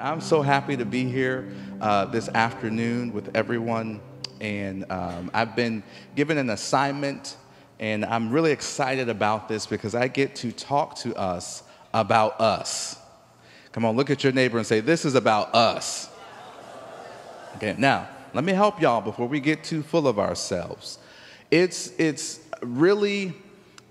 I'm so happy to be here this afternoon with everyone, and I've been given an assignment, and I'm really excited about this because I get to talk to us about us. Come on, look at your neighbor and say, this is about us. Okay, now, let me help y'all before we get too full of ourselves. It's really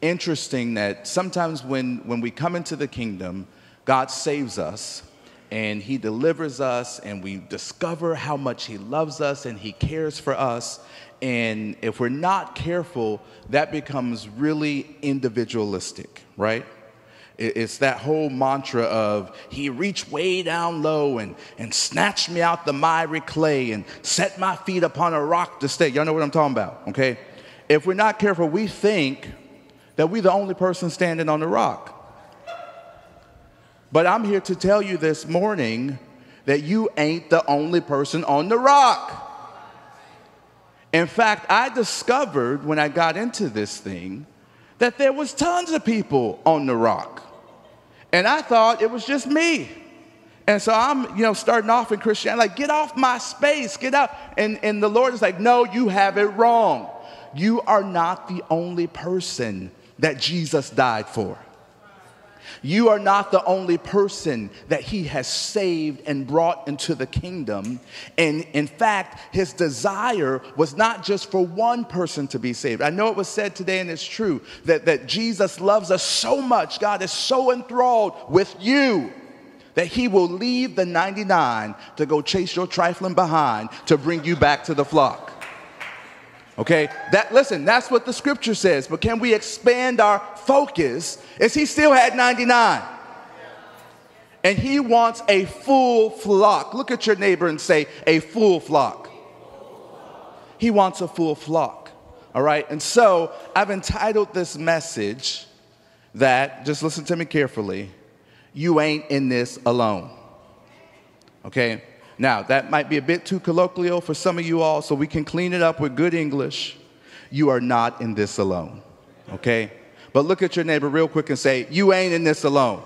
interesting that sometimes when we come into the kingdom, God saves us, and he delivers us, and we discover how much he loves us and he cares for us. And if we're not careful, that becomes really individualistic, right? It's that whole mantra of he reached way down low and snatched me out the miry clay and set my feet upon a rock to stay. Y'all know what I'm talking about, okay? If we're not careful, we think that we're the only person standing on the rock. But I'm here to tell you this morning that you ain't the only person on the rock. In fact, I discovered when I got into this thing that there was tons of people on the rock. And I thought it was just me. And so I'm, starting off in Christianity, like, get off my space, get out. And the Lord is like, no, you have it wrong. You are not the only person that Jesus died for. You are not the only person that he has saved and brought into the kingdom. And in fact, his desire was not just for one person to be saved. I know it was said today, and it's true, that Jesus loves us so much. God is so enthralled with you that he will leave the 99 to go chase your trifling behind to bring you back to the flock. Okay, listen, that's what the scripture says, but can we expand our focus? Is he still had 99? And he wants a full flock. Look at your neighbor and say, a full flock. He wants a full flock, all right? And so I've entitled this message that, just listen to me carefully, you ain't in this alone, okay? Now, that might be a bit too colloquial for some of you all, so we can clean it up with good English. You are not in this alone, okay? But look at your neighbor real quick and say, you ain't in this alone.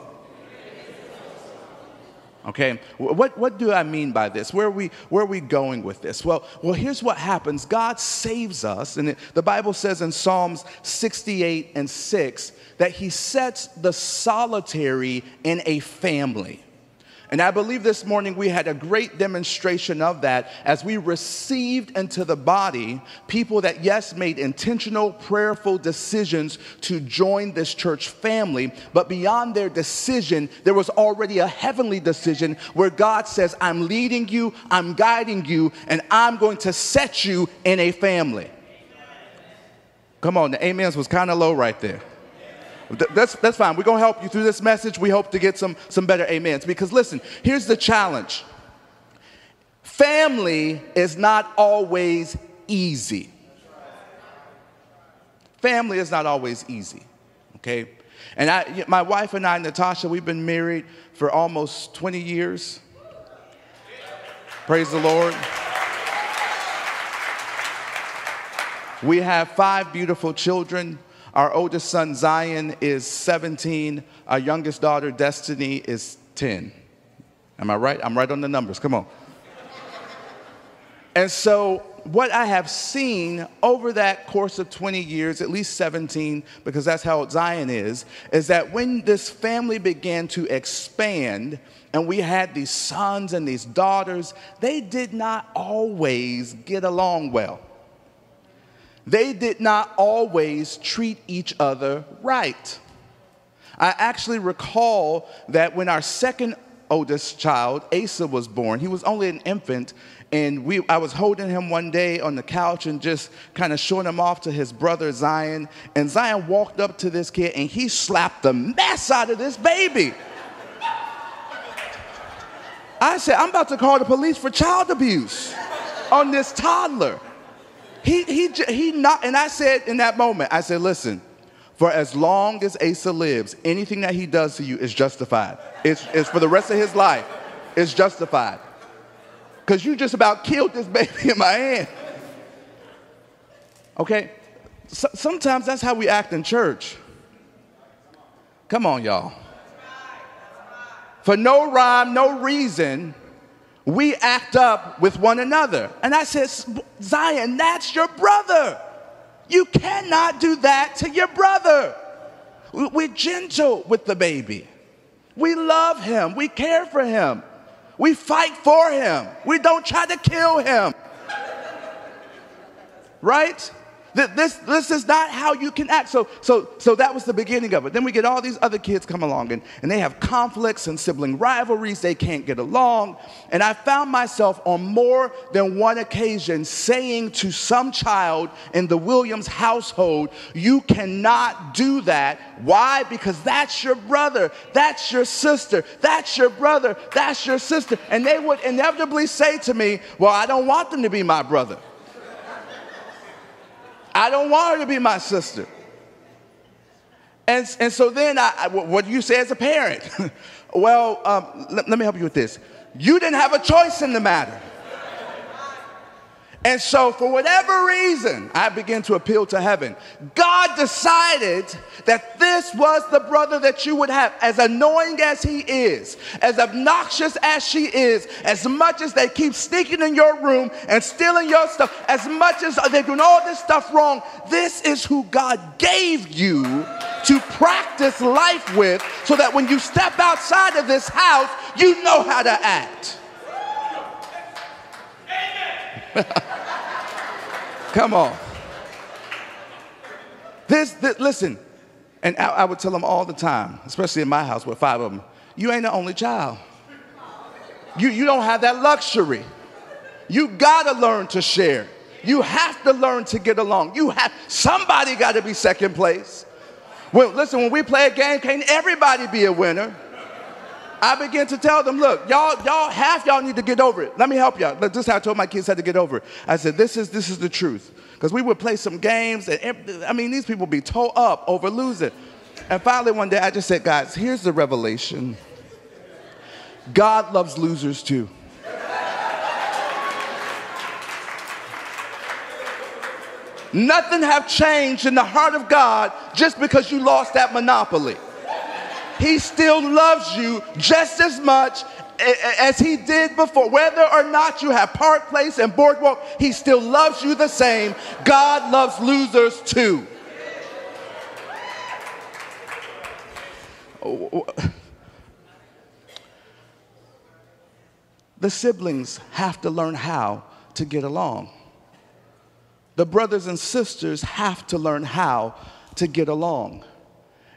Okay, what do I mean by this? Where are we going with this? Well, here's what happens. God saves us, and the Bible says in Psalms 68:6 that he sets the solitary in a family. And I believe this morning we had a great demonstration of that as we received into the body people that, yes, made intentional, prayerful decisions to join this church family. But beyond their decision, there was already a heavenly decision where God says, I'm leading you, I'm guiding you, and I'm going to set you in a family. Amen. Come on, the amens was kind of low right there. That's fine. We're going to help you through this message. We hope to get some better amens. Because listen, here's the challenge. Family is not always easy. Family is not always easy, okay? And my wife and I, Natasha, we've been married for almost 20 years. Praise the Lord. We have 5 beautiful children. Our oldest son, Zion, is 17. Our youngest daughter, Destiny, is 10. Am I right? I'm right on the numbers. Come on. And so what I have seen over that course of 20 years, at least 17, because that's how old Zion is that when this family began to expand and we had these sons and these daughters, they did not always get along well. They did not always treat each other right. I actually recall that when our second oldest child, Asa, was born, he was only an infant, and I was holding him one day on the couch and just kind of showing him off to his brother, Zion, and Zion walked up to this kid, and he slapped the mess out of this baby. I said, I'm about to call the police for child abuse on this toddler. He not, and I said in that moment, I said, listen, for as long as Asa lives, anything that he does to you is justified. It's for the rest of his life. It's justified. Because you just about killed this baby in my hand. Okay? Sometimes that's how we act in church. Come on, y'all. for no rhyme, no reason, we act up with one another. And I said, Zion, that's your brother. You cannot do that to your brother. We're gentle with the baby. We love him. We care for him. We fight for him. We don't try to kill him. Right? This is not how you can act. So that was the beginning of it. Then we get all these other kids come along, and they have conflicts and sibling rivalries. They can't get along. And I found myself on more than one occasion saying to some child in the Williams household, you cannot do that. Why? Because that's your brother. That's your sister. That's your brother. That's your sister. And they would inevitably say to me, well, I don't want them to be my brother. I don't want her to be my sister. And so then, what do you say as a parent? Well, let me help you with this. You didn't have a choice in the matter. And so for whatever reason, I began to appeal to heaven. God decided that this was the brother that you would have. As annoying as he is, as obnoxious as she is, as much as they keep sneaking in your room and stealing your stuff, as much as they're doing all this stuff wrong, this is who God gave you to practice life with so that when you step outside of this house, you know how to act. Come on. Listen, and I would tell them all the time, especially in my house with 5 of them, you ain't the only child. You don't have that luxury. You gotta learn to share. You have to learn to get along. Somebody gotta be second place. When we play a game, can't everybody be a winner? I began to tell them, look, y'all, half y'all need to get over it. Let me help y'all. This is how I told my kids how to get over it. I said, this is the truth. Because we would play some games, and I mean, these people be tore up over losing. And finally one day I just said, guys, here's the revelation. God loves losers too. Nothing have changed in the heart of God just because you lost that monopoly. He still loves you just as much as he did before. Whether or not you have Park Place and Boardwalk, he still loves you the same. God loves losers too. The siblings have to learn how to get along. The brothers and sisters have to learn how to get along.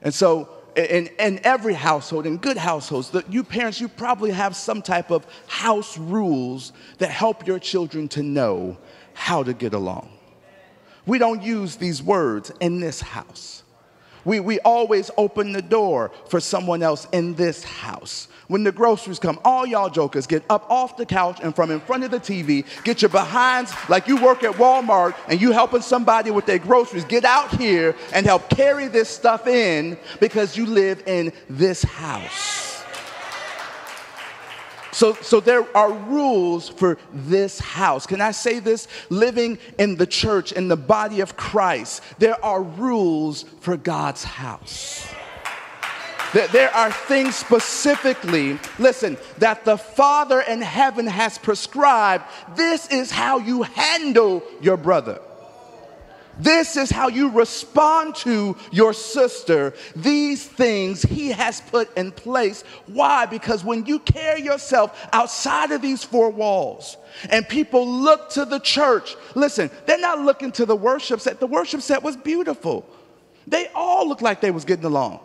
And so, in every household, in good households, you parents, you probably have some type of house rules that help your children to know how to get along. We don't use these words in this house. We always open the door for someone else in this house. When the groceries come, all y'all jokers get up off the couch and from in front of the TV, get your behinds like you work at Walmart and you helping somebody with their groceries. Get out here and help carry this stuff in because you live in this house. So there are rules for this house. Can I say this? Living in the church, in the body of Christ, there are rules for God's house. There are things specifically, listen, that the Father in heaven has prescribed. This is how you handle your brother. This is how you respond to your sister. These things he has put in place. Why? Because when you carry yourself outside of these 4 walls and people look to the church, listen, they're not looking to the worship set. The worship set was beautiful. They all looked like they was getting along.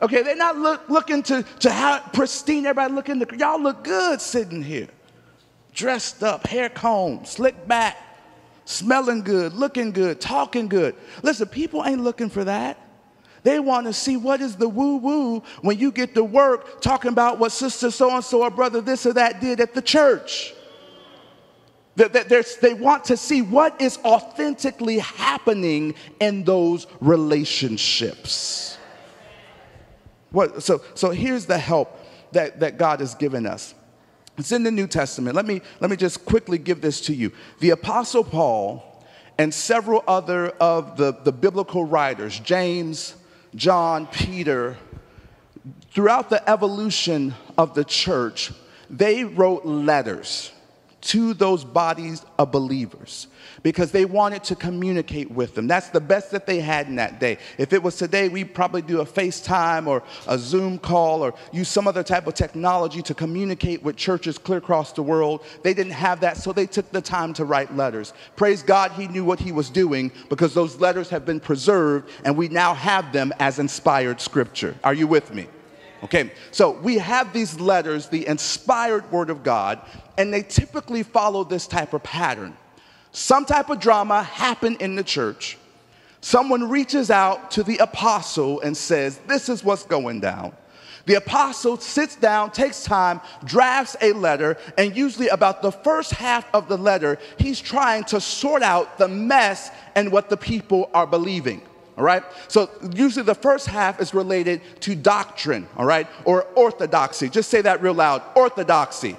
Okay, they're not looking to how pristine everybody looking. Y'all look good sitting here, dressed up, hair combed, slicked back. Smelling good, looking good, talking good. Listen, people ain't looking for that. They want to see what is the woo-woo when you get to work talking about what sister so-and-so or brother this or that did at the church. They want to see what is authentically happening in those relationships. So here's the help that God has given us. It's in the New Testament. Let me just quickly give this to you. The Apostle Paul and several other of the biblical writers, James, John, Peter, Throughout the evolution of the church, they wrote letters to those bodies of believers because they wanted to communicate with them. That's the best that they had in that day. If it was today, we'd probably do a FaceTime or a Zoom call or use some other type of technology to communicate with churches clear across the world. They didn't have that, so they took the time to write letters. Praise God, he knew what he was doing because those letters have been preserved and we now have them as inspired scripture. Are you with me? Okay, so we have these letters, the inspired word of God, and they typically follow this type of pattern. Some type of drama happened in the church. Someone reaches out to the apostle and says, this is what's going down. The apostle sits down, takes time, drafts a letter, and usually about the first half of the letter, he's trying to sort out the mess and what the people are believing. All right, so usually the first half is related to doctrine, all right, or orthodoxy. Just say that real loud, orthodoxy.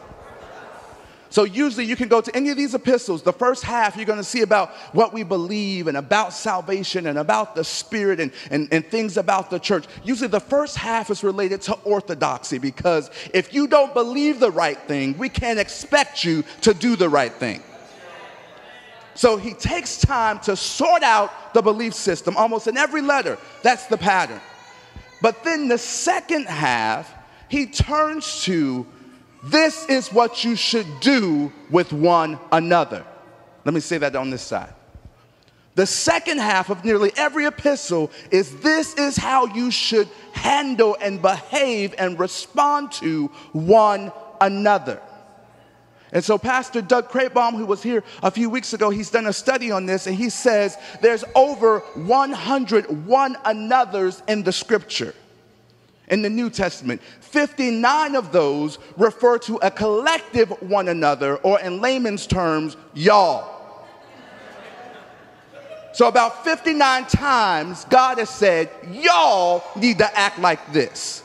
So usually you can go to any of these epistles. The first half, you're going to see about what we believe and about salvation and about the Spirit and things about the church. Usually the first half is related to orthodoxy because if you don't believe the right thing, we can't expect you to do the right thing. So he takes time to sort out the belief system almost in every letter. That's the pattern. But then the second half, he turns to, this is what you should do with one another. Let me say that on this side. The second half of nearly every epistle is, this is how you should handle and behave and respond to one another. And so Pastor Doug Kraybaum, who was here a few weeks ago, he's done a study on this, and he says there's over 100 one another's in the scripture, in the New Testament. 59 of those refer to a collective one another, or in layman's terms, y'all. So about 59 times, God has said, y'all need to act like this.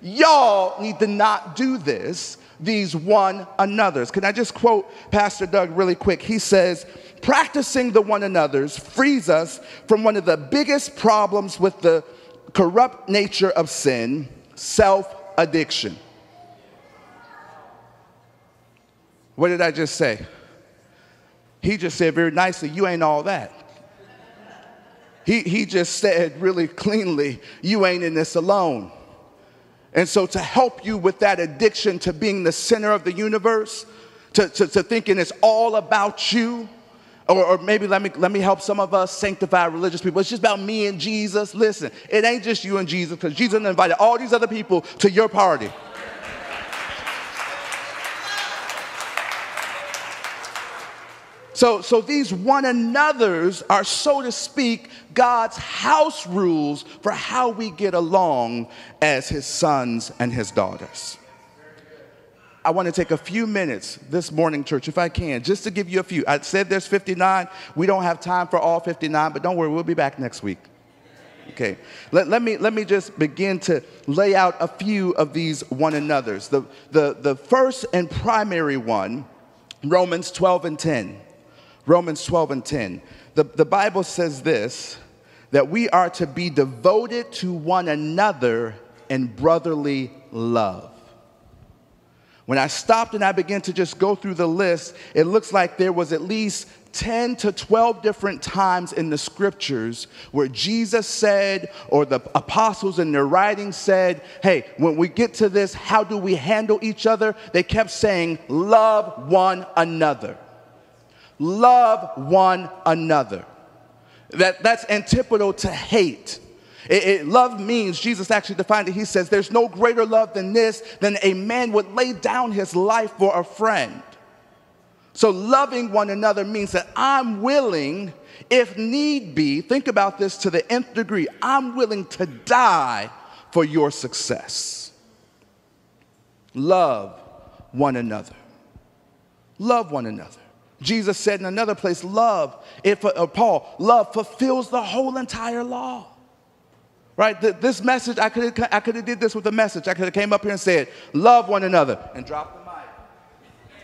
Y'all need to not do this. These one another's. Can I just quote Pastor Doug really quick? He says, practicing the one another's frees us from one of the biggest problems with the corrupt nature of sin, self-addiction. What did I just say? He just said very nicely, you ain't all that. He just said really cleanly, you ain't in this alone. And so to help you with that addiction to being the center of the universe, to thinking it's all about you, or maybe let me help some of us sanctify religious people. It's just about me and Jesus. Listen, it ain't just you and Jesus, because Jesus invited all these other people to your party. So these one another's are, so to speak, God's house rules for how we get along as his sons and his daughters. I want to take a few minutes this morning, church, if I can, just to give you a few. I said there's 59. We don't have time for all 59, but don't worry, we'll be back next week. Okay, let me just begin to lay out a few of these one another's. The first and primary one, Romans 12 and 10. Romans 12 and 10. The Bible says this, that we are to be devoted to one another in brotherly love. When I stopped and I began to just go through the list, it looks like there was at least 10 to 12 different times in the scriptures where Jesus said, or the apostles in their writings said, hey, when we get to this, how do we handle each other? They kept saying, love one another. Love one another. That's antipodal to hate. Love means, Jesus actually defined it, he says, there's no greater love than this, than a man would lay down his life for a friend. So loving one another means that I'm willing, if need be, think about this to the nth degree, I'm willing to die for your success. Love one another. Love one another. Jesus said in another place, love fulfills the whole entire law, right? This message, I could have did this with a message. I could have came up here and said, love one another, and dropped the mic.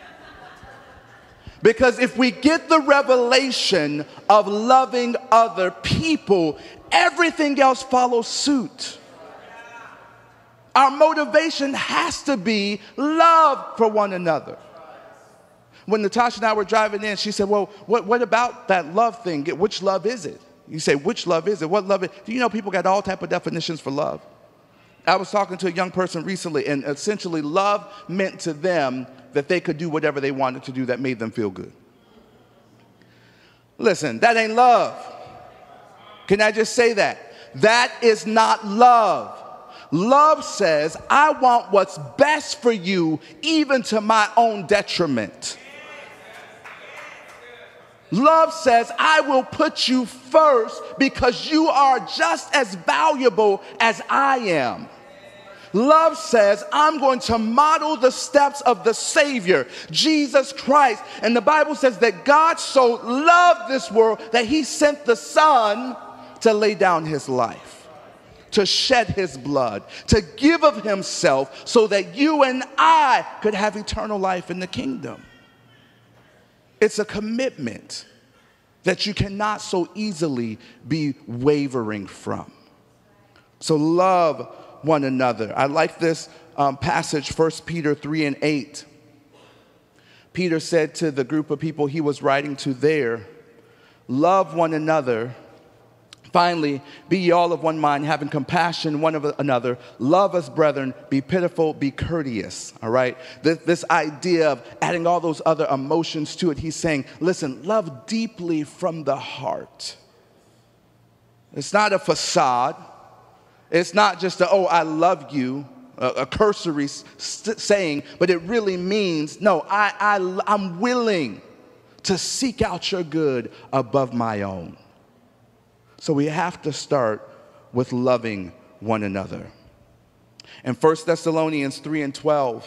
Because if we get the revelation of loving other people, everything else follows suit. Our motivation has to be love for one another. When Natasha and I were driving in, she said, well, what about that love thing? Which love is it? You say, which love is it? What love is it? Do you know people got all type of definitions for love? I was talking to a young person recently, and essentially love meant to them that they could do whatever they wanted to do that made them feel good. Listen, that ain't love. Can I just say that? That is not love. Love says, I want what's best for you, even to my own detriment. Love says, I will put you first because you are just as valuable as I am. Love says, I'm going to model the steps of the Savior, Jesus Christ. And the Bible says that God so loved this world that he sent the Son to lay down his life, to shed his blood, to give of himself so that you and I could have eternal life in the kingdom. It's a commitment that you cannot so easily be wavering from. So love one another. I like this passage, 1 Peter 3:8. Peter said to the group of people he was writing to there, love one another. Finally, be ye all of one mind, having compassion one of another. Love as brethren, be pitiful, be courteous, all right? This idea of adding all those other emotions to it, he's saying, listen, love deeply from the heart. It's not a facade. It's not just a, oh, I love you, a cursory saying, but it really means, no, I'm willing to seek out your good above my own. So we have to start with loving one another. In 1 Thessalonians 3:12,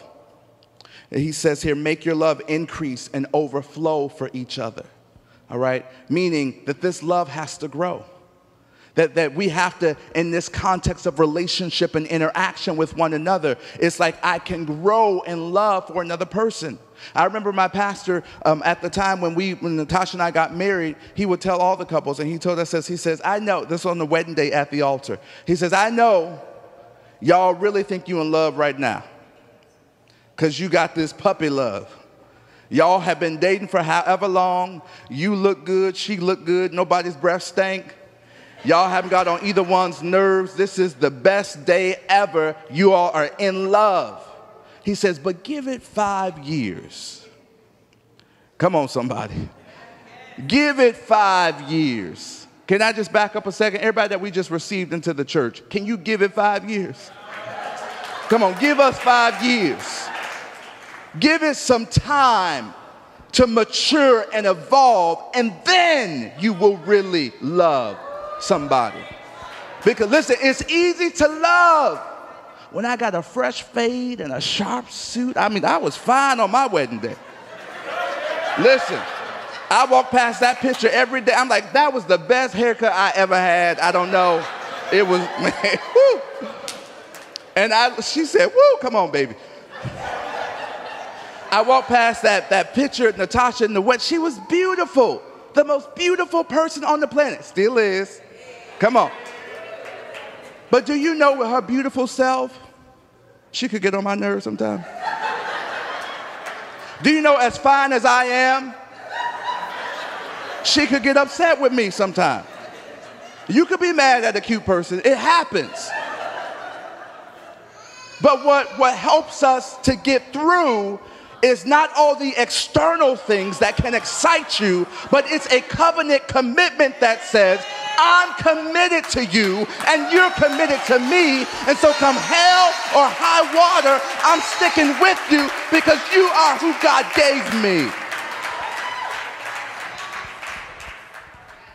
he says here, make your love increase and overflow for each other, all right? Meaning that this love has to grow, that we have to, in this context of relationship and interaction with one another, it's like I can grow in love for another person. I remember my pastor at the time when Natasha and I got married, he would tell all the couples, and he told us this, he says, I know, this was on the wedding day at the altar. He says, I know y'all really think you in love right now because you got this puppy love. Y'all have been dating for however long. You look good, she looked good, nobody's breath stank. Y'all haven't got on either one's nerves. This is the best day ever. You all are in love. He says, but give it 5 years. Come on, somebody. Give it 5 years. Can I just back up a second? Everybody that we just received into the church, can you give it 5 years? Come on, give us 5 years. Give it some time to mature and evolve, and then you will really love somebody. Because listen, it's easy to love. When I got a fresh fade and a sharp suit, I mean, I was fine on my wedding day. Listen, I walk past that picture every day. I'm like, that was the best haircut I ever had. I don't know. It was, man, whoo. And she said, woo, come on, baby. I walked past that picture of Natasha in the wet. She was beautiful. The most beautiful person on the planet. Still is. Come on. But do you know, with her beautiful self, she could get on my nerves sometimes. Do you know, as fine as I am, she could get upset with me sometimes. You could be mad at a cute person. It happens. But what helps us to get through is not all the external things that can excite you, but it's a covenant commitment that says, I'm committed to you and you're committed to me, and so come hell or high water, I'm sticking with you because you are who God gave me.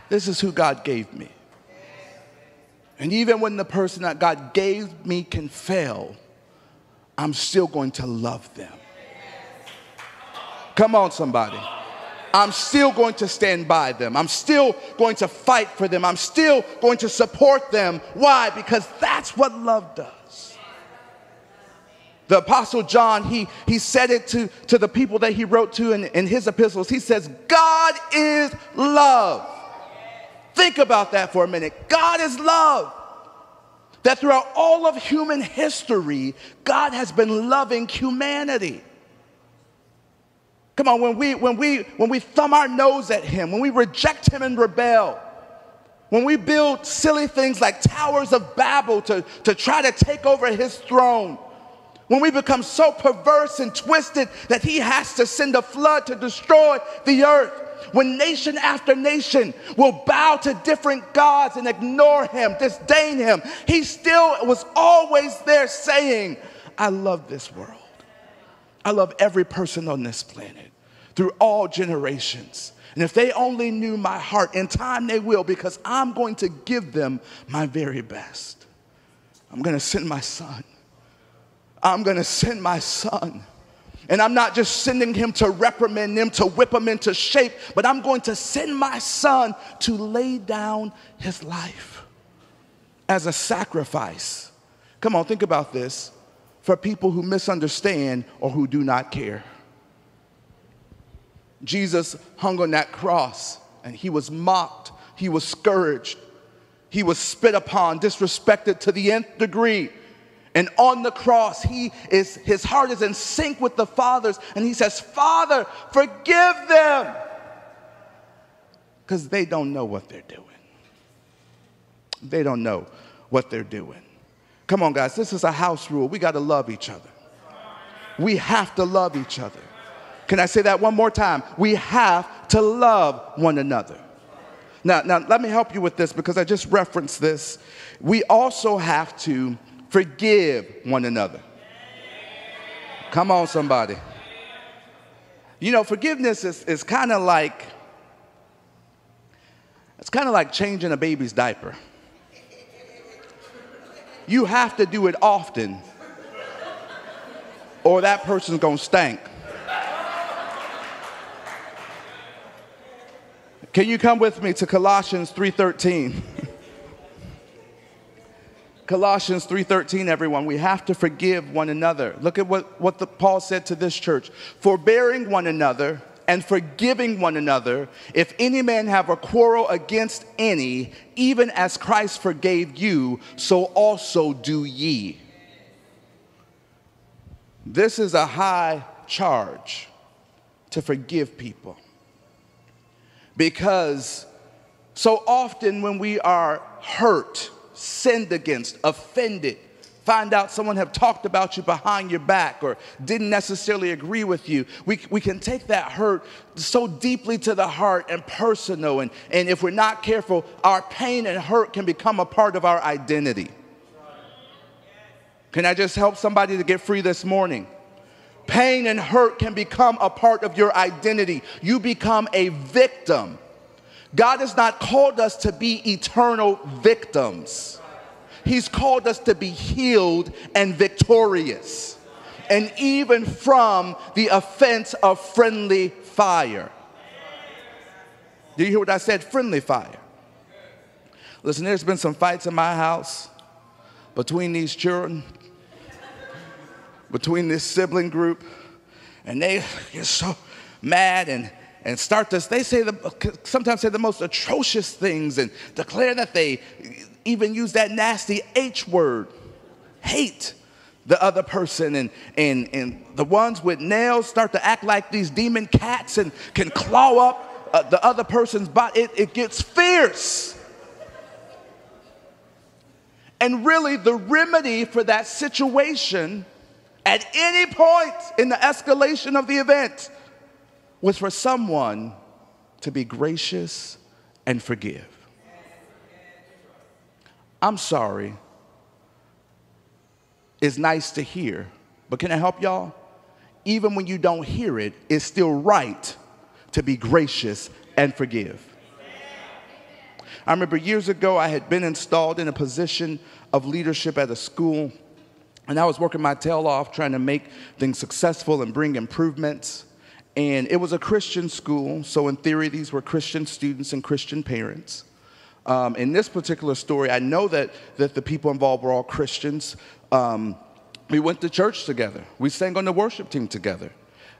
This is who God gave me. And even when the person that God gave me can fail, I'm still going to love them. Come on, somebody. I'm still going to stand by them. I'm still going to fight for them. I'm still going to support them. Why? Because that's what love does. The Apostle John, he said it to the people that he wrote to in his epistles. He says, God is love. Think about that for a minute. God is love. That throughout all of human history, God has been loving humanity. Come on, when we thumb our nose at him, when we reject him and rebel, when we build silly things like towers of Babel to try to take over his throne, when we become so perverse and twisted that he has to send a flood to destroy the earth, when nation after nation will bow to different gods and ignore him, disdain him, he still was always there saying, I love this world. I love every person on this planet through all generations. And if they only knew my heart, in time they will, because I'm going to give them my very best. I'm going to send my son. I'm going to send my son. And I'm not just sending him to reprimand them, to whip them into shape, but I'm going to send my son to lay down his life as a sacrifice. Come on, think about this. For people who misunderstand or who do not care. Jesus hung on that cross and he was mocked, he was scourged, he was spit upon, disrespected to the nth degree. And on the cross, his heart is in sync with the Father's. And he says, Father, forgive them, because they don't know what they're doing. They don't know what they're doing. Come on, guys. This is a house rule. We got to love each other. We have to love each other. Can I say that one more time? We have to love one another. Now, let me help you with this, because I just referenced this. We also have to forgive one another. Come on, somebody. You know, forgiveness is kind of like, it's kind of like changing a baby's diaper. You have to do it often, or that person's gonna stink. Can you come with me to Colossians 3:13? Colossians 3:13, everyone, we have to forgive one another. Look at what Paul said to this church. Forbearing one another and forgiving one another, if any man have a quarrel against any, even as Christ forgave you, so also do ye. This is a high charge to forgive people, because so often when we are hurt, sinned against, offended, find out someone have talked about you behind your back or didn't necessarily agree with you, we can take that hurt so deeply to the heart and personal, and if we're not careful, our pain and hurt can become a part of our identity. Can I just help somebody to get free this morning? Pain and hurt can become a part of your identity. You become a victim. God has not called us to be eternal victims. He's called us to be healed and victorious, and even from the offense of friendly fire. Do you hear what I said? Friendly fire. Listen, there's been some fights in my house between these children, between this sibling group, and they get so mad and start this, they say sometimes say the most atrocious things and declare that they even use that nasty H word, hate the other person. And the ones with nails start to act like these demon cats and can claw up the other person's body. It gets fierce. And really the remedy for that situation at any point in the escalation of the event was for someone to be gracious and forgive. I'm sorry. It's nice to hear, but can I help y'all? Even when you don't hear it, it's still right to be gracious and forgive. I remember years ago, I had been installed in a position of leadership at a school, and I was working my tail off trying to make things successful and bring improvements. And it was a Christian school, so in theory, these were Christian students and Christian parents. In this particular story, I know that the people involved were all Christians. We went to church together. We sang on the worship team together.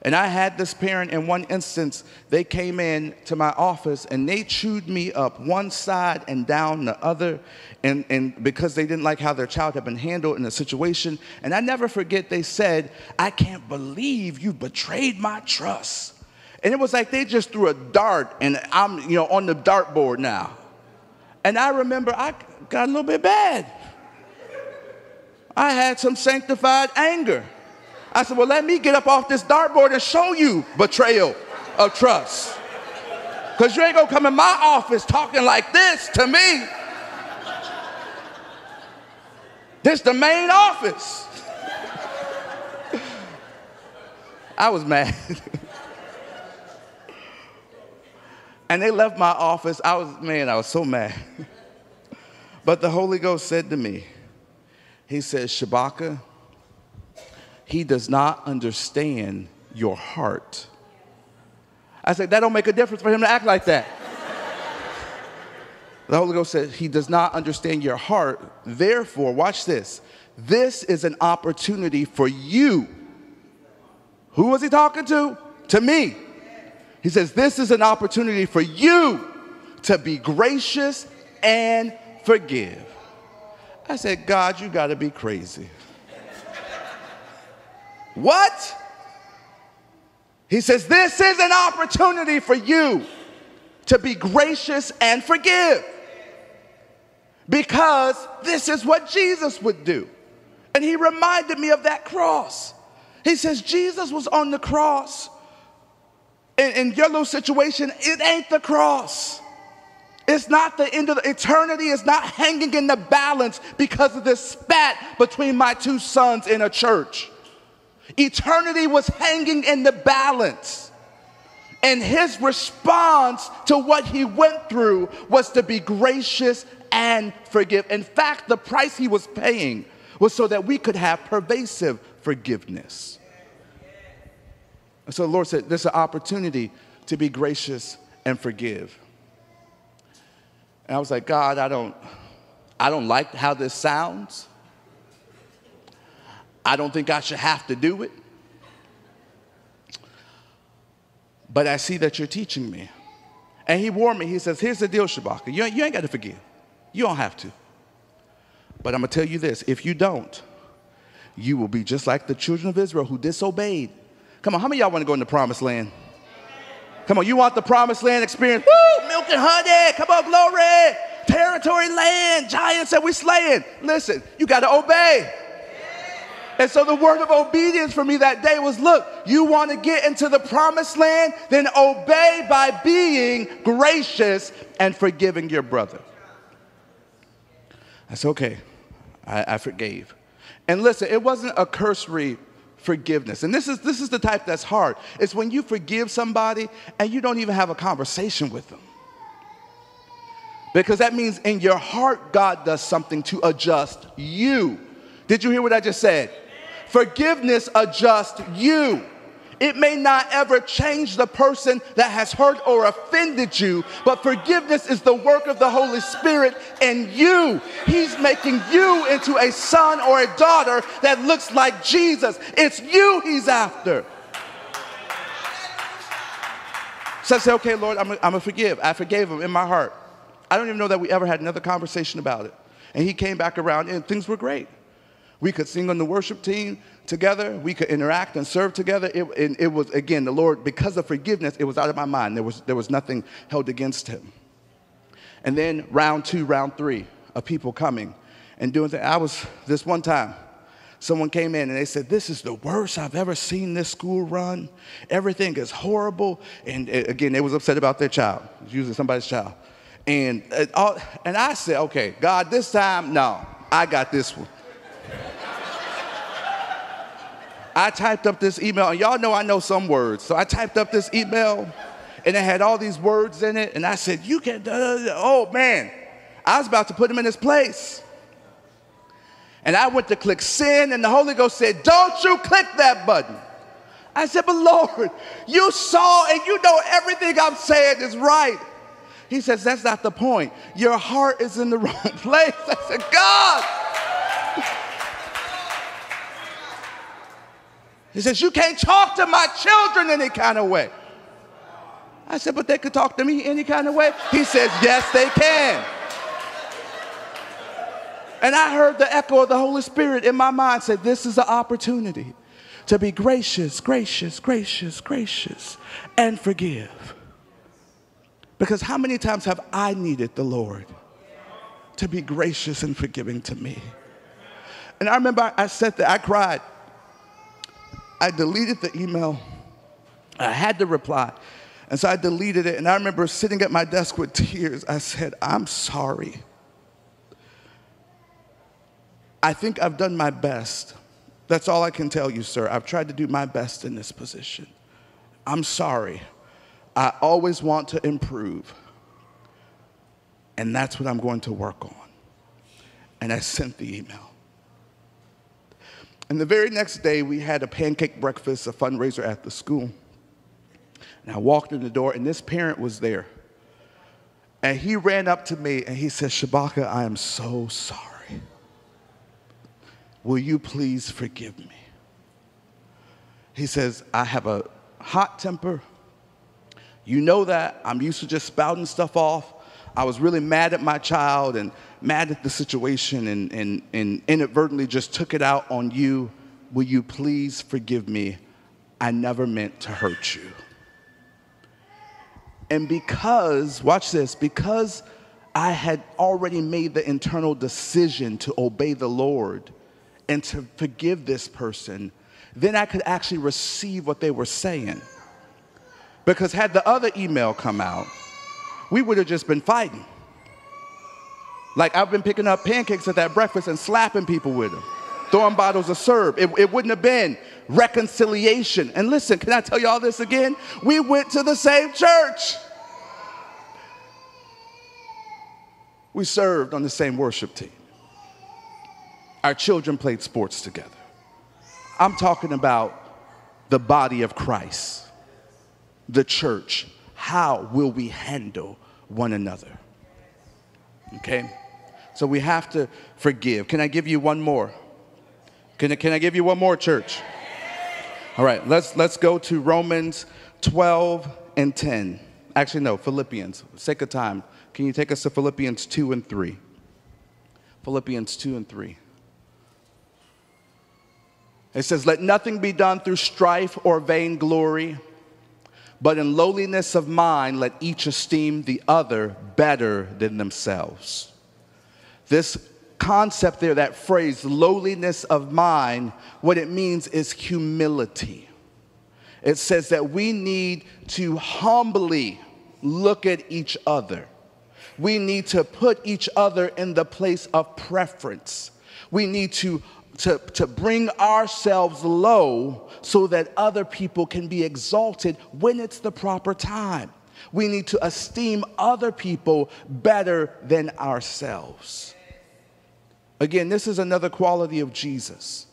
And I had this parent in one instance, they came in to my office and they chewed me up one side and down the other, and because they didn't like how their child had been handled in the situation. And I never forget, they said, "I can't believe you betrayed my trust." And it was like they just threw a dart and I'm, you know, on the dartboard now. And I remember I got a little bit bad. I had some sanctified anger. I said, well, let me get up off this dartboard and show you betrayal of trust. Because you ain't going to come in my office talking like this to me. This the main office. I was mad. And they left my office. I was so mad. But the Holy Ghost said to me, he says, Shabaka, he does not understand your heart. I said, that don't make a difference for him to act like that. The Holy Ghost said, he does not understand your heart. Therefore, watch this. This is an opportunity for you. Who was he talking to? To me. He says, this is an opportunity for you to be gracious and forgive. I said, God, you got to be crazy. What? He says, this is an opportunity for you to be gracious and forgive, because this is what Jesus would do. And he reminded me of that cross. He says, Jesus was on the cross. In your little situation, it ain't the cross. It's not the end of the eternity. It's not hanging in the balance because of this spat between my two sons in a church. Eternity was hanging in the balance. And his response to what he went through was to be gracious and forgive. In fact, the price he was paying was so that we could have pervasive forgiveness. And so the Lord said, there's an opportunity to be gracious and forgive. And I was like, God, I don't like how this sounds. I don't think I should have to do it. But I see that you're teaching me. And he warned me. He says, here's the deal, Shabaka. You ain't got to forgive. You don't have to. But I'm going to tell you this. If you don't, you will be just like the children of Israel who disobeyed. Come on, how many of y'all want to go in the promised land? Come on, you want the promised land experience? Woo, milk and honey. Come on, glory. Territory land. Giants that we slaying. Listen, you got to obey. And so the word of obedience for me that day was, look, you want to get into the promised land? Then obey by being gracious and forgiving your brother. I said, okay, I forgave. And listen, it wasn't a cursory forgiveness. And this is the type that's hard. It's when you forgive somebody and you don't even have a conversation with them. Because that means in your heart, God does something to adjust you. Did you hear what I just said? Forgiveness adjusts you. It may not ever change the person that has hurt or offended you, but forgiveness is the work of the Holy Spirit in you. He's making you into a son or a daughter that looks like Jesus. It's you he's after. So I say, okay, Lord, I'm going to forgive. I forgave him in my heart. I don't even know that we ever had another conversation about it. And he came back around and things were great. We could sing on the worship team together. We could interact and serve together. It was, again, the Lord, because of forgiveness, it was out of my mind. There was nothing held against him. And then round two, round three of people coming and doing things. This one time, someone came in and they said, this is the worst I've ever seen this school run. Everything is horrible. And again, they was upset about their child. It was usually somebody's child. And I said, okay, God, this time, no, I got this one. I typed up this email, and y'all know I know some words, so I typed up this email, and it had all these words in it, and I said, you can't, oh man, I was about to put him in his place. And I went to click send, and the Holy Ghost said, don't you click that button. I said, but Lord, you saw and you know everything I'm saying is right. He says, that's not the point. Your heart is in the wrong place. I said, God. He says, you can't talk to my children any kind of way. I said, but they could talk to me any kind of way? He says, yes, they can. And I heard the echo of the Holy Spirit in my mind say, this is an opportunity to be gracious, gracious, gracious, gracious, and forgive. Because how many times have I needed the Lord to be gracious and forgiving to me? And I remember I said that, I cried. I deleted the email. I had to reply. And so I deleted it. And I remember sitting at my desk with tears. I said, I'm sorry. I think I've done my best. That's all I can tell you, sir. I've tried to do my best in this position. I'm sorry. I always want to improve. And that's what I'm going to work on. And I sent the email. And the very next day, we had a pancake breakfast, a fundraiser at the school. And I walked in the door, and this parent was there. And he ran up to me, and he said, Shabaka, I am so sorry. Will you please forgive me? He says, I have a hot temper. You know that. I'm used to just spouting stuff off. I was really mad at my child and mad at the situation and inadvertently just took it out on you. Will you please forgive me? I never meant to hurt you. And because, watch this, because I had already made the internal decision to obey the Lord and to forgive this person, then I could actually receive what they were saying. Because had the other email come out, we would have just been fighting. Like I've been picking up pancakes at that breakfast and slapping people with them, throwing bottles of syrup. It wouldn't have been reconciliation. And listen, can I tell you all this again? We went to the same church. We served on the same worship team. Our children played sports together. I'm talking about the body of Christ, the church. How will we handle one another? Okay? So we have to forgive. Can I give you one more? Can I give you one more, church? All right, let's go to Romans 12 and 10. Actually, no, Philippians. For sake of time, can you take us to Philippians 2 and 3? Philippians 2 and 3. It says, let nothing be done through strife or vainglory, but in lowliness of mind, let each esteem the other better than themselves. This concept there, that phrase, lowliness of mind, what it means is humility. It says that we need to humbly look at each other. We need to put each other in the place of preference. We need to bring ourselves low so that other people can be exalted when it's the proper time. We need to esteem other people better than ourselves. Again, this is another quality of Jesus.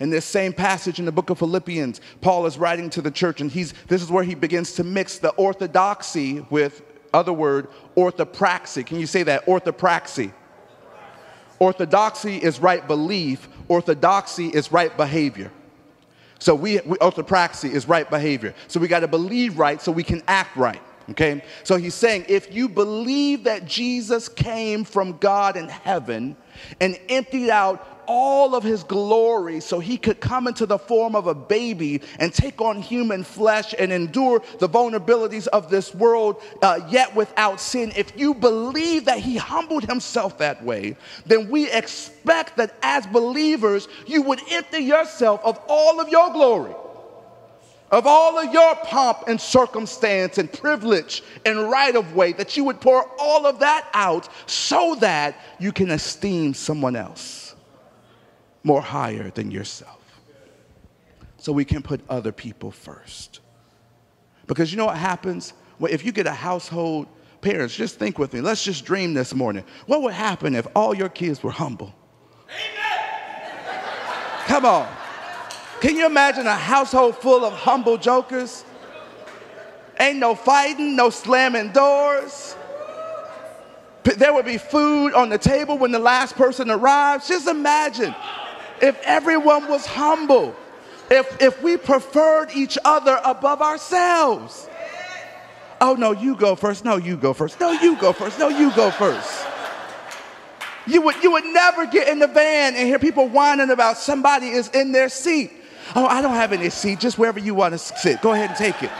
In this same passage in the book of Philippians, Paul is writing to the church, and this is where he begins to mix the orthodoxy with, other word, orthopraxy. Can you say that? Orthopraxy. Orthodoxy is right belief. Orthodoxy is right behavior. So orthopraxy is right behavior. So we got to believe right so we can act right, okay? So he's saying if you believe that Jesus came from God in heaven and emptied out all of his glory so he could come into the form of a baby and take on human flesh and endure the vulnerabilities of this world, yet without sin. If you believe that he humbled himself that way, then we expect that as believers, you would empty yourself of all of your glory, of all of your pomp and circumstance and privilege and right of way, that you would pour all of that out so that you can esteem someone else more higher than yourself. So we can put other people first. Because you know what happens? Well, if you get a household, parents, just think with me. Let's just dream this morning. What would happen if all your kids were humble? Amen. Come on. Can you imagine a household full of humble jokers? Ain't no fighting, no slamming doors. There would be food on the table when the last person arrives. Just imagine. If everyone was humble, if we preferred each other above ourselves. Oh, no, you go first. No, you go first. No, you go first. No, you go first. You would never get in the van and hear people whining about somebody is in their seat. Oh, I don't have any seat. Just wherever you want to sit. Go ahead and take it.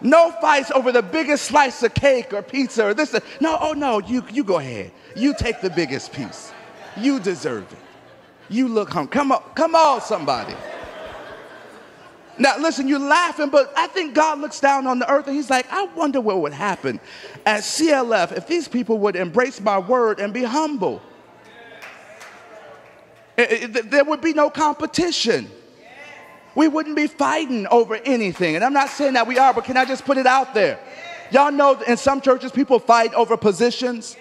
No fights over the biggest slice of cake or pizza or this. No, oh, no, you go ahead. You take the biggest piece. You deserve it. You look hungry. Come on, somebody. Now, listen, you're laughing, but I think God looks down on the earth and he's like, I wonder what would happen at CLF if these people would embrace my word and be humble. There would be no competition. We wouldn't be fighting over anything. And I'm not saying that we are, but can I just put it out there? Y'all know in some churches people fight over positions,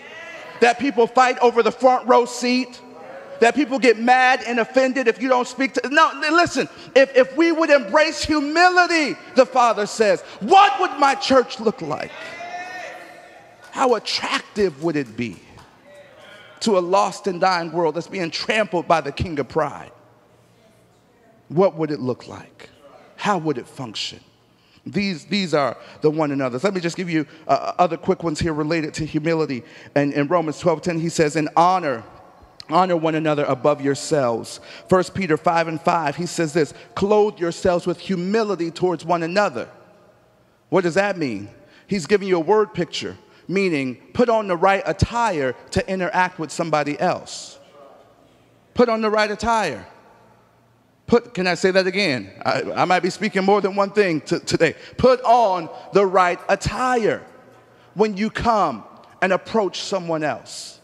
that people fight over the front row seat, that people get mad and offended if you don't speak to... No, listen, if we would embrace humility, the Father says, what would my church look like? How attractive would it be to a lost and dying world that's being trampled by the king of pride? What would it look like? How would it function? These are the one another's. Let me just give you other quick ones here related to humility. And in Romans 12:10, he says, in honor... honor one another above yourselves. First Peter 5:5, he says this, clothe yourselves with humility towards one another. What does that mean? He's giving you a word picture, meaning put on the right attire to interact with somebody else. Put on the right attire. Can I say that again? I might be speaking more than one thing today. Put on the right attire when you come and approach someone else.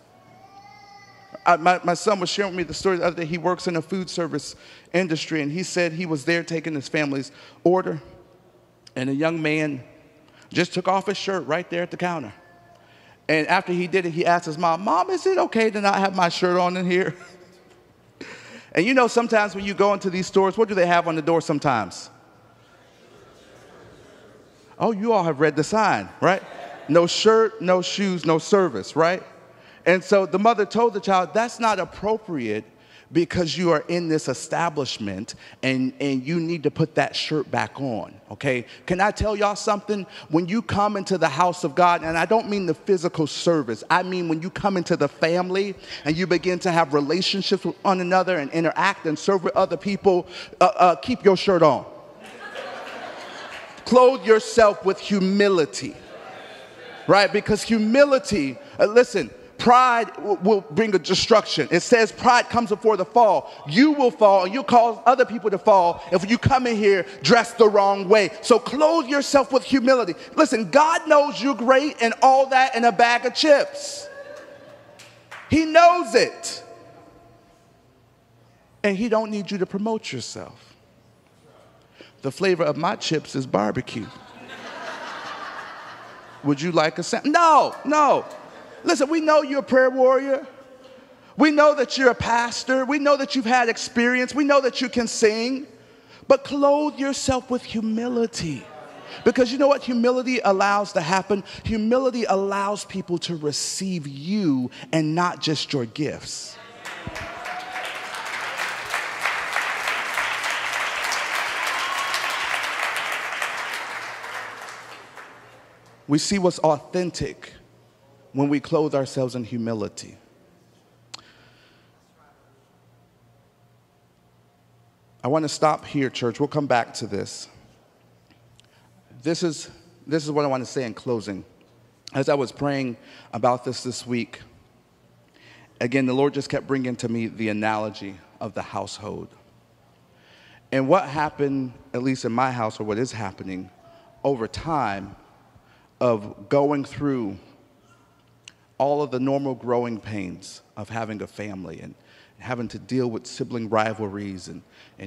My son was sharing with me the story the other day. He works in the food service industry, and he said he was there taking his family's order, and a young man just took off his shirt right there at the counter. And after he did it, he asked his mom, Mom, is it okay to not have my shirt on in here? And you know, sometimes when you go into these stores, what do they have on the door sometimes? Oh, you all have read the sign, right? No shirt, no shoes, no service, right? And so the mother told the child, that's not appropriate because you are in this establishment and you need to put that shirt back on, okay? Can I tell y'all something? When you come into the house of God, and I don't mean the physical service, I mean when you come into the family and you begin to have relationships with one another and interact and serve with other people, keep your shirt on. Clothe yourself with humility, right? Because humility, listen, pride will bring a destruction. It says pride comes before the fall. You will fall and you'll cause other people to fall if you come in here dressed the wrong way. So clothe yourself with humility. Listen, God knows you're great and all that in a bag of chips. He knows it. And he don't need you to promote yourself. The flavor of my chips is barbecue. Would you like a sample? No, no. Listen, we know you're a prayer warrior. We know that you're a pastor. We know that you've had experience. We know that you can sing. But clothe yourself with humility. Because you know what humility allows to happen? Humility allows people to receive you and not just your gifts. We see what's authentic when we clothe ourselves in humility. I want to stop here, church. We'll come back to this. This is what I want to say in closing. As I was praying about this week, again, the Lord just kept bringing to me the analogy of the household. And what happened, at least in my house, or what is happening over time, of going through all of the normal growing pains of having a family and having to deal with sibling rivalries and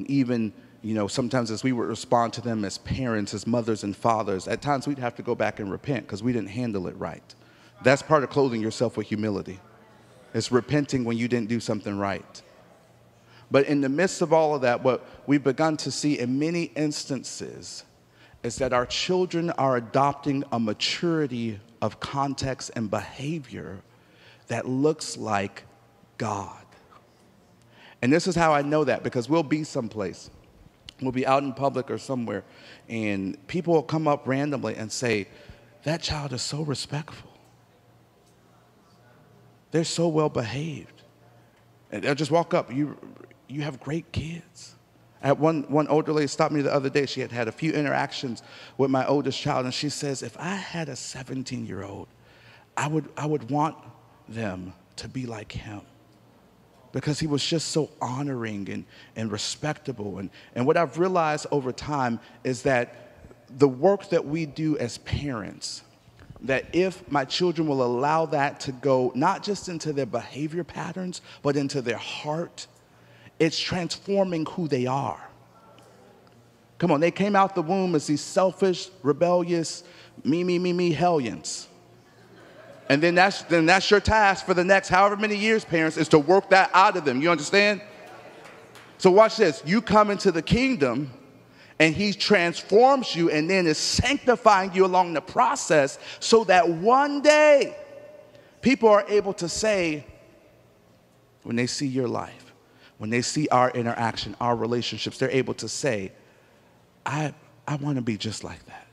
even, you know, sometimes as we would respond to them as parents, as mothers and fathers, at times we'd have to go back and repent because we didn't handle it right. That's part of clothing yourself with humility. It's repenting when you didn't do something right. But in the midst of all of that, what we've begun to see in many instances is that our children are adopting a maturity of context and behavior that looks like God. And this is how I know that, because we'll be someplace. We'll be out in public or somewhere, and people will come up randomly and say, that child is so respectful. They're so well behaved. And they'll just walk up. You have great kids. One older lady stopped me the other day. She had had a few interactions with my oldest child, and she says, if I had a 17-year-old, I would want them to be like him, because he was just so honoring and respectable. And what I've realized over time is that the work that we do as parents, that if my children will allow that to go not just into their behavior patterns, but into their heart, it's transforming who they are. Come on, they came out the womb as these selfish, rebellious, me hellions. And then that's your task for the next however many years, parents, is to work that out of them. You understand? So watch this. You come into the kingdom, and he transforms you, and then is sanctifying you along the process, so that one day people are able to say, when they see your life, when they see our interaction, our relationships, they're able to say, I want to be just like that.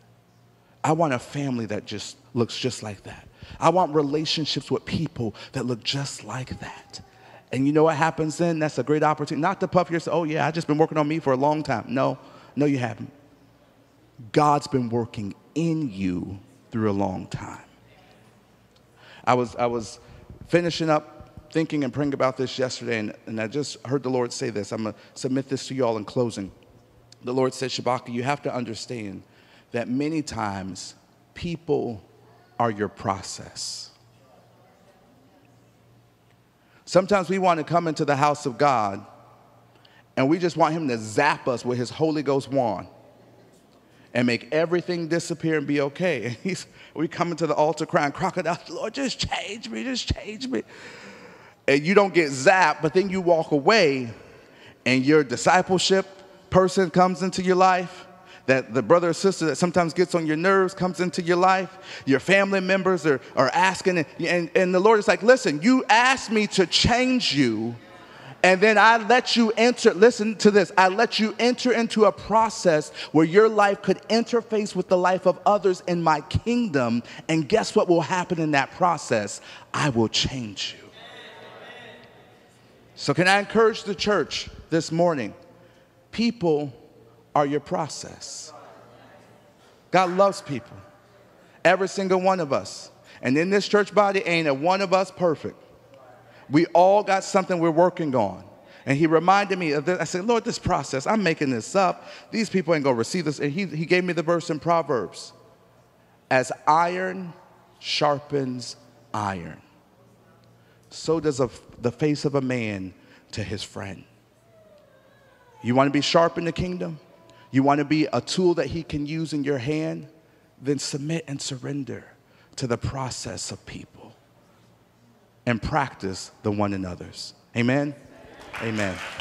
I want a family that just looks just like that. I want relationships with people that look just like that. And you know what happens then? That's a great opportunity. Not to puff yourself, oh yeah, I've just been working on me for a long time. No, you haven't. God's been working in you through a long time. I was finishing up thinking and praying about this yesterday, and I just heard the Lord say this. I'm going to submit this to you all in closing. The Lord said, Shabaka, you have to understand that many times people are your process. Sometimes we want to come into the house of God, and we just want him to zap us with his Holy Ghost wand and make everything disappear and be okay. And we come into the altar crying, crocodile, Lord, just change me, just change me. And you don't get zapped, but then you walk away and your discipleship person comes into your life, that the brother or sister that sometimes gets on your nerves comes into your life. Your family members are asking, and the Lord is like, listen, you asked me to change you, and then I let you enter, listen to this, I let you enter into a process where your life could interface with the life of others in my kingdom. And guess what will happen in that process? I will change you. So can I encourage the church this morning? People are your process. God loves people. Every single one of us. And in this church body, ain't a one of us perfect. We all got something we're working on. And he reminded me of this. I said, Lord, this process, I'm making this up. These people ain't going to receive this. And he gave me the verse in Proverbs. As iron sharpens iron, so does the face of a man to his friend. You want to be sharp in the kingdom? You want to be a tool that he can use in your hand? Then submit and surrender to the process of people, and practice the one another's. Amen? Amen. Amen.